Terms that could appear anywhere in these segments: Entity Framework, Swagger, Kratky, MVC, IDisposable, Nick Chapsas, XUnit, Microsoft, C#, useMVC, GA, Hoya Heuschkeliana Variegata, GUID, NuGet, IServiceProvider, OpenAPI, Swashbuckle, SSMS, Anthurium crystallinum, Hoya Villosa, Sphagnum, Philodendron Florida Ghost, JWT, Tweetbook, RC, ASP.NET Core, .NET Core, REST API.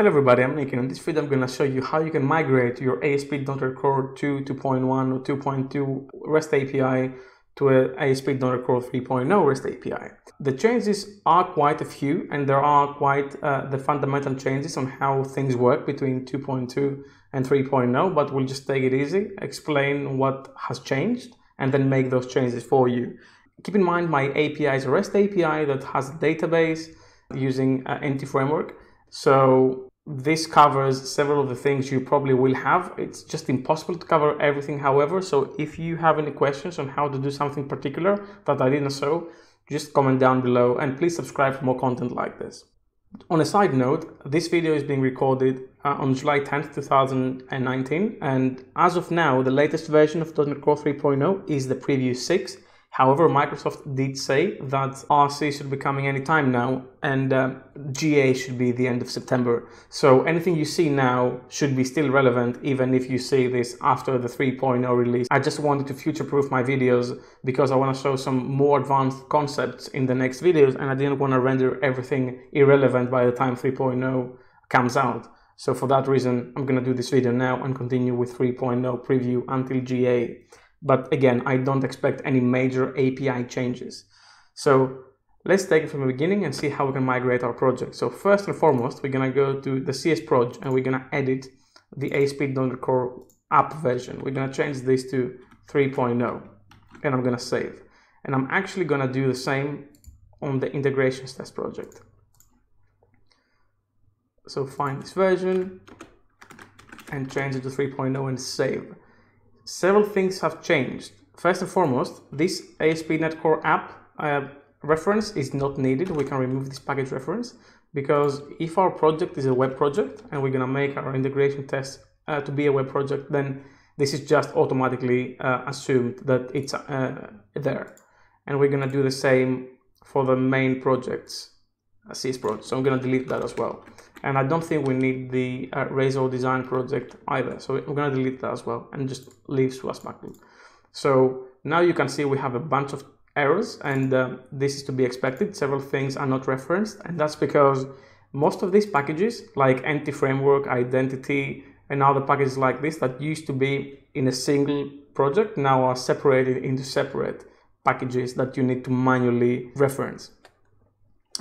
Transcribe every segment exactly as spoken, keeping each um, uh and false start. Hello everybody, I'm Nick, and in this video I'm going to show you how you can migrate your A S P dot NET Core two, two point one, or two point two REST A P I to an A S P dot NET Core three point oh REST A P I. The changes are quite a few, and there are quite uh, the fundamental changes on how things work between two point two and three point oh, but we'll just take it easy, explain what has changed, and then make those changes for you. Keep in mind my A P I is a REST A P I that has a database using uh, Entity Framework. So this covers several of the things you probably will have. It's just impossible to cover everything, however, so if you have any questions on how to do something particular that I didn't show, just comment down below, and please subscribe for more content like this. On a side note, this video is being recorded uh, on July tenth, two thousand nineteen, and as of now, the latest version of .NET Core three point oh is the preview six. However, Microsoft did say that R C should be coming any time now, and uh, G A should be the end of September. So anything you see now should be still relevant, even if you see this after the three point oh release. I just wanted to future-proof my videos because I want to show some more advanced concepts in the next videos, and I didn't want to render everything irrelevant by the time three point oh comes out. So for that reason, I'm going to do this video now and continue with three point oh preview until G A. But again, I don't expect any major A P I changes. So let's take it from the beginning and see how we can migrate our project. So first and foremost, we're going to go to the C S proj and we're going to edit the A S P dot NET Core app version. We're going to change this to three point oh, and I'm going to save. And I'm actually going to do the same on the integrations test project. So find this version and change it to three point oh and save. Several things have changed. First and foremost, this A S P dot NET Core app uh, reference is not needed. We can remove this package reference because if our project is a web project and we're going to make our integration test uh, to be a web project, then this is just automatically uh, assumed that it's uh, there. And we're going to do the same for the main projects, uh, C S proj. So I'm going to delete that as well. And I don't think we need the uh, Razor design project either. So we're going to delete that as well and just leave Swashbuckle. So now you can see we have a bunch of errors, and uh, this is to be expected. Several things are not referenced, and that's because most of these packages like Entity Framework, Identity, and other packages like this that used to be in a single project now are separated into separate packages that you need to manually reference.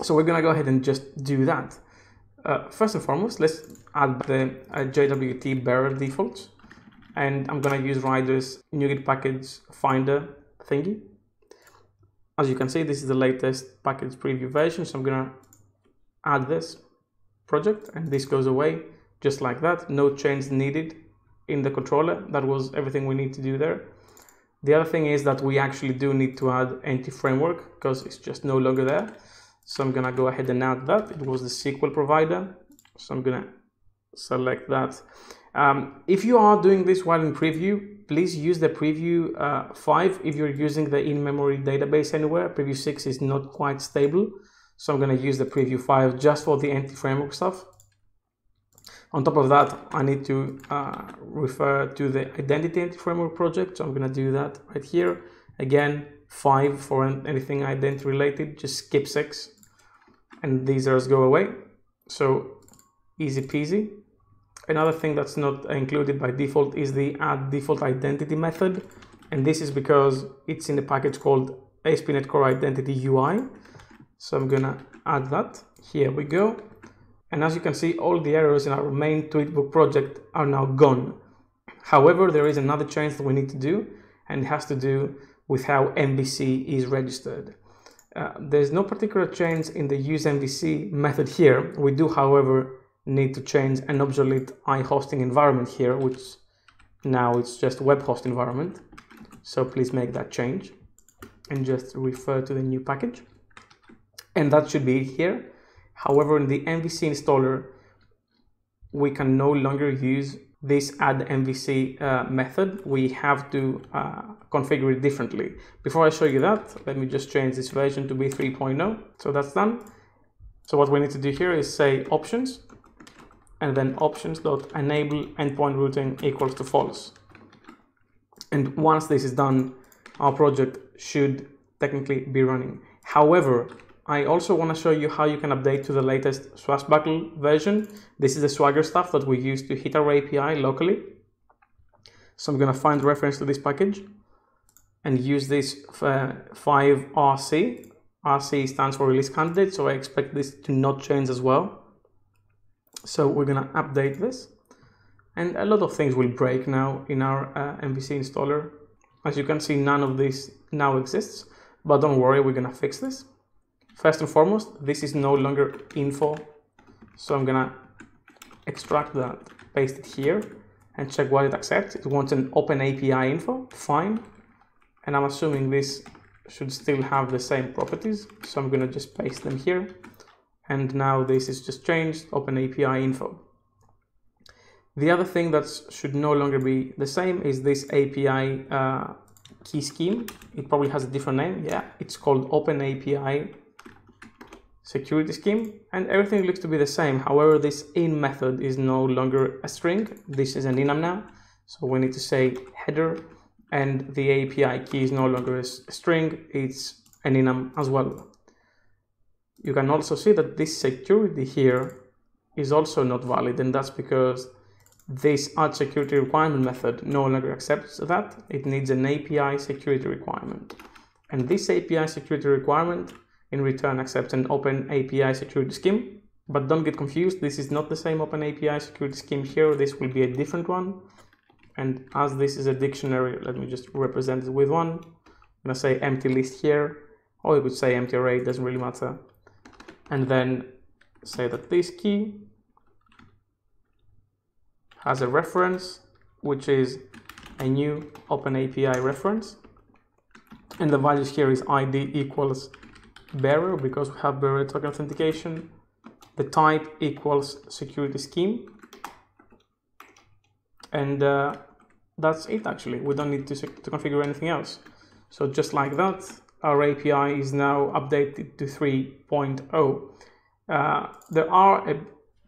So we're going to go ahead and just do that. Uh, first and foremost, let's add the uh, J W T bearer defaults, and I'm going to use Rider's NuGet package finder thingy. As you can see, this is the latest package preview version, so I'm going to add this project, and this goes away just like that. No change needed in the controller. That was everything we need to do there. The other thing is that we actually do need to add Entity Framework because it's just no longer there. So I'm going to go ahead and add that. It was the S S M S provider. So I'm going to select that. Um, if you are doing this while in preview, please use the preview uh, five if you're using the in-memory database anywhere. Preview six is not quite stable. So I'm going to use the preview five just for the Entity Framework stuff. On top of that, I need to uh, refer to the Identity Entity Framework project. So I'm going to do that right here. Again, five for anything identity related, just skip six. And these errors go away, so easy peasy. Another thing that's not included by default is the add default identity method, and this is because it's in a package called A S P dot NET Core Identity U I. So I'm gonna add that. Here we go. And as you can see, all the errors in our main Tweetbook project are now gone. However, there is another change that we need to do, and it has to do with how M V C is registered. Uh, there's no particular change in the useMVC method here. We do, however, need to change an obsolete iHosting environment here, which now it's just webhost environment. So please make that change and just refer to the new package. And that should be it here. However, in the M V C installer, we can no longer use this add M V C uh, method. We have to uh, configure it differently. Before I show you that, let me just change this version to be three point oh. So that's done. So what we need to do here is say options, and then options.enable endpoint routing equals to false. And once this is done, our project should technically be running. However, I also want to show you how you can update to the latest Swashbuckle version. This is the Swagger stuff that we use to hit our A P I locally. So I'm going to find reference to this package and use this uh, five R C. R C stands for release candidate, so I expect this to not change as well. So we're going to update this, and a lot of things will break now in our uh, M V C installer. As you can see, none of this now exists, but don't worry, we're going to fix this. First and foremost, this is no longer info, so I'm going to extract that, paste it here, and check what it accepts. It wants an open A P I info, fine. And I'm assuming this should still have the same properties, so I'm going to just paste them here. And now this is just changed, open A P I info. The other thing that should no longer be the same is this A P I uh, key scheme. It probably has a different name. Yeah, it's called Open A P I Security Scheme, and everything looks to be the same. However, this in method is no longer a string. This is an enum now, so we need to say header, and the A P I key is no longer a string. It's an enum as well. You can also see that this security here is also not valid, and that's because this add security requirement method no longer accepts that. It needs an A P I security requirement, and this A P I security requirement in return accepts an open A P I security scheme. But don't get confused, this is not the same open A P I security scheme here. This will be a different one, and as this is a dictionary, let me just represent it with one. I'm gonna say empty list here, or you could say empty array, it doesn't really matter, and then say that this key has a reference, which is a new open A P I reference, and the values here is I D equals bearer, because we have bearer token authentication, the type equals security scheme, and uh, that's it. Actually, we don't need to, to configure anything else. So just like that, our A P I is now updated to three point oh. Uh, there are a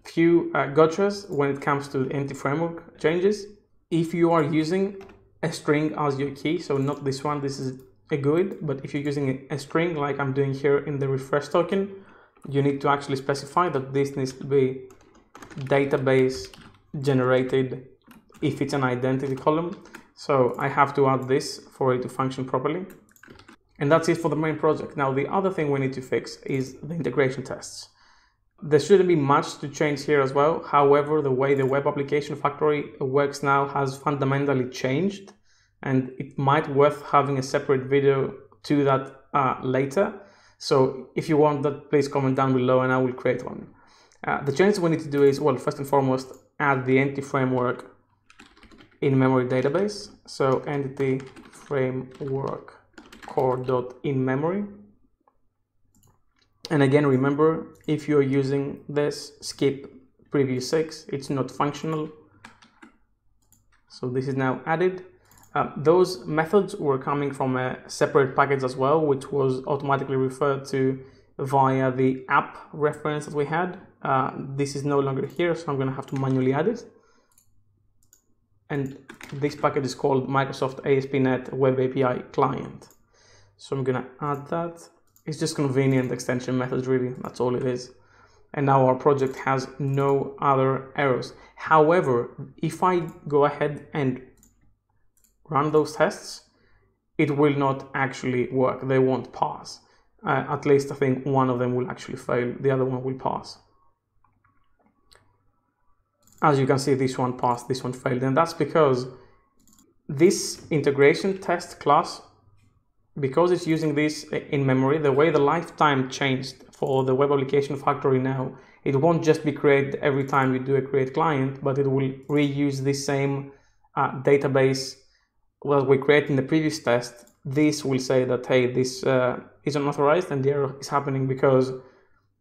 few uh, gotchas when it comes to the Entity Framework changes. If you are using a string as your key, so not this one, this is a GUID, but if you're using a string like I'm doing here in the refresh token, you need to actually specify that this needs to be database generated if it's an identity column. So I have to add this for it to function properly. And that's it for the main project. Now, the other thing we need to fix is the integration tests. There shouldn't be much to change here as well. However, the way the web application factory works now has fundamentally changed, and it might be worth having a separate video to that uh, later. So if you want that, please comment down below and I will create one. Uh, the changes we need to do is, well, first and foremost, add the Entity Framework in-memory database. So Entity Framework core.in-memory. And again, remember, if you're using this, skip preview six, it's not functional. So this is now added. Uh, those methods were coming from a separate package as well, which was automatically referred to via the app reference that we had. Uh, this is no longer here, so I'm going to have to manually add it. And this package is called Microsoft A S P dot NET Web A P I Client. So I'm going to add that. It's just convenient extension methods, really, that's all it is. And now our project has no other errors. However, if I go ahead and run those tests, it will not actually work. They won't pass. Uh, at least I think one of them will actually fail. The other one will pass. As you can see, this one passed, this one failed. And that's because this integration test class, because it's using this in memory, the way the lifetime changed for the web application factory now, it won't just be created every time you do a create client, but it will reuse the same uh, database that we created in the previous test. This will say that, hey, this uh, is unauthorized, and the error is happening because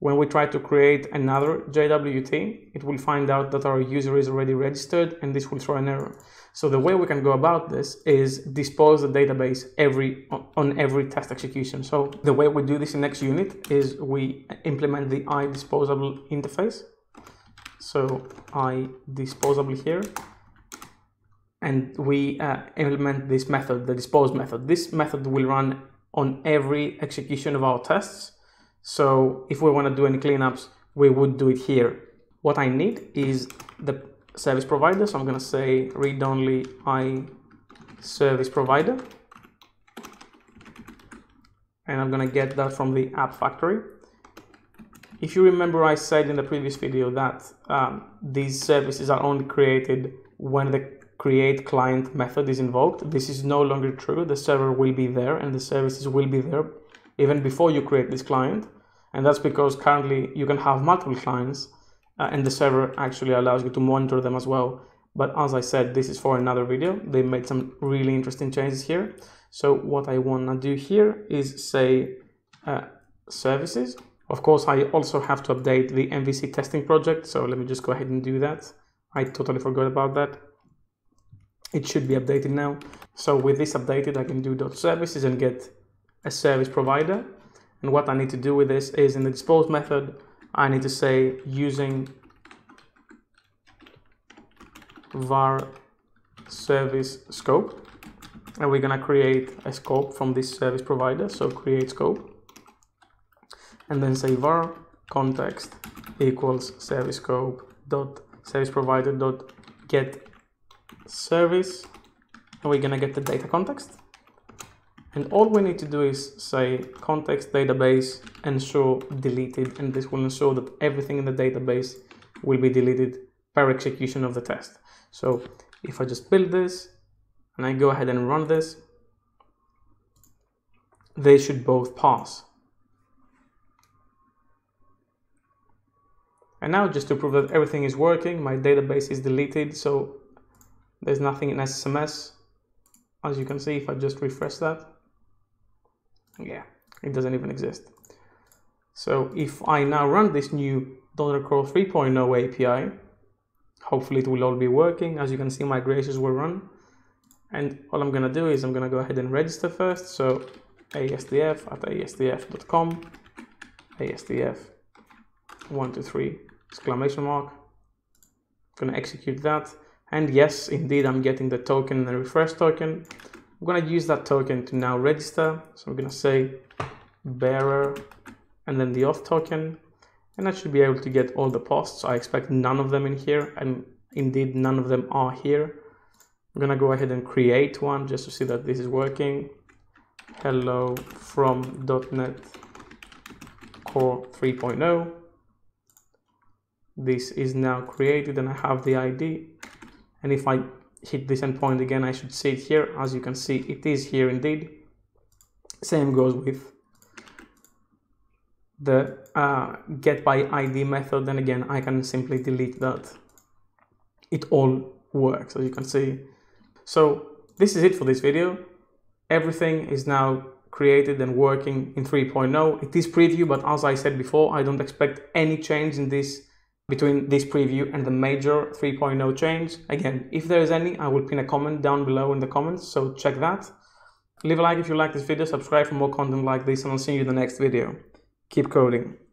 when we try to create another J W T, it will find out that our user is already registered, and this will throw an error. So the way we can go about this is dispose the database every on every test execution. So the way we do this in XUnit is we implement the IDisposable interface. So IDisposable here, and we uh, implement this method, the dispose method. This method will run on every execution of our tests. So if we want to do any cleanups, we would do it here. What I need is the service provider. So I'm going to say read only IServiceProvider. And I'm going to get that from the app factory. If you remember, I said in the previous video that um, these services are only created when the create client method is invoked. This is no longer true. The server will be there and the services will be there even before you create this client. And that's because currently you can have multiple clients uh, and the server actually allows you to monitor them as well. But as I said, this is for another video. They made some really interesting changes here. So what I want to do here is say uh, services. Of course, I also have to update the M V C testing project. So let me just go ahead and do that. I totally forgot about that. It should be updated now. So with this updated, I can do .services and get a service provider. And what I need to do with this is in the dispose method, I need to say using var service scope. And we're going to create a scope from this service provider. So create scope. And then say var context equals service scope dot service provider dot get service, and we're gonna get the data context. And all we need to do is say context database ensure deleted, and this will ensure that everything in the database will be deleted per execution of the test. So if I just build this and I go ahead and run this, they should both pass. And now, just to prove that everything is working, my database is deleted, so there's nothing in S S M S. As you can see, if I just refresh that, yeah, it doesn't even exist. So if I now run this new dot NET Core three point oh A P I, hopefully it will all be working. As you can see, my migrations will run. And all I'm gonna do is I'm gonna go ahead and register first. So ASDF at ASDF dot com, ASDF one, two, three, exclamation mark. I'm gonna execute that. And yes, indeed, I'm getting the token, the refresh token. I'm gonna use that token to now register. So I'm gonna say bearer and then the auth token. And I should be able to get all the posts. I expect none of them in here. And indeed, none of them are here. I'm gonna go ahead and create one just to see that this is working. Hello from dot NET Core three point oh. This is now created and I have the I D. And if I hit this endpoint again, I should see it here. As you can see, it is here indeed. Same goes with the uh, get by I D method. And again, I can simply delete that. It all works, as you can see. So this is it for this video. Everything is now created and working in three point oh. It is preview, but as I said before, I don't expect any change in this between this preview and the major three point oh change. Again, if there is any, I will pin a comment down below in the comments, so check that. Leave a like if you like this video, subscribe for more content like this, and I'll see you in the next video. Keep coding.